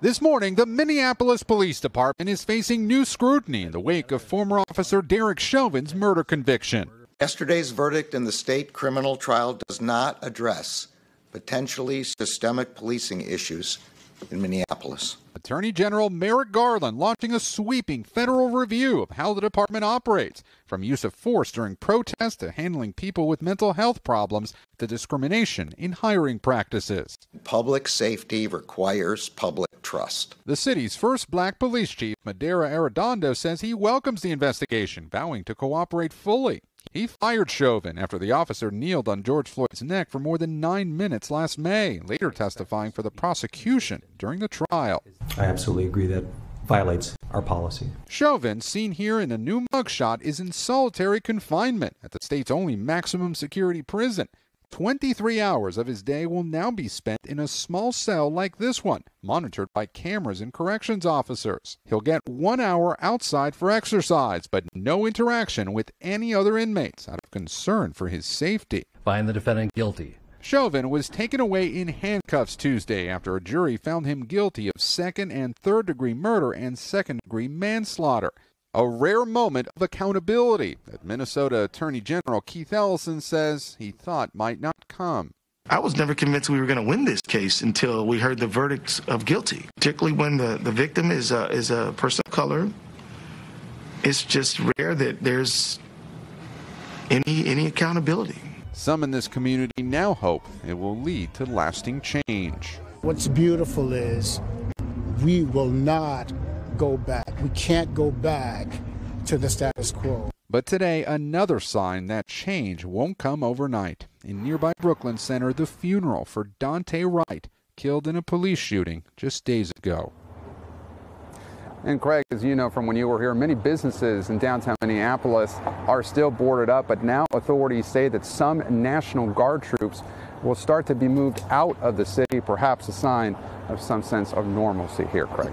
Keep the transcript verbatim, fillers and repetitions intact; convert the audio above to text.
This morning, the Minneapolis Police Department is facing new scrutiny in the wake of former officer Derek Chauvin's murder conviction. Yesterday's verdict in the state criminal trial does not address potentially systemic policing issues in Minneapolis. Attorney General Merrick Garland launching a sweeping federal review of how the department operates, from use of force during protests to handling people with mental health problems to discrimination in hiring practices. Public safety requires public trust. The city's first black police chief, Madera Arredondo, says he welcomes the investigation, vowing to cooperate fully. He fired Chauvin after the officer kneeled on George Floyd's neck for more than nine minutes last May, later testifying for the prosecution during the trial. I absolutely agree that violates our policy. Chauvin, seen here in a new mugshot, is in solitary confinement at the state's only maximum security prison. twenty-three hours of his day will now be spent in a small cell like this one, monitored by cameras and corrections officers. He'll get one hour outside for exercise, but no interaction with any other inmates out of concern for his safety. Find the defendant guilty. Chauvin was taken away in handcuffs Tuesday after a jury found him guilty of second and third degree murder and second degree manslaughter. A rare moment of accountability that Minnesota Attorney General Keith Ellison says he thought might not come. I was never convinced we were going to win this case until we heard the verdicts of guilty, particularly when the, the victim is a, is a person of color. It's just rare that there's any, any accountability. Some in this community now hope it will lead to lasting change. What's beautiful is we will not go back. We can't go back to the status quo. But today, another sign that change won't come overnight. In nearby Brooklyn Center, the funeral for Dante Wright, killed in a police shooting just days ago. And Craig, as you know from when you were here, many businesses in downtown Minneapolis are still boarded up, but now authorities say that some National Guard troops will start to be moved out of the city, perhaps a sign of some sense of normalcy here, Craig.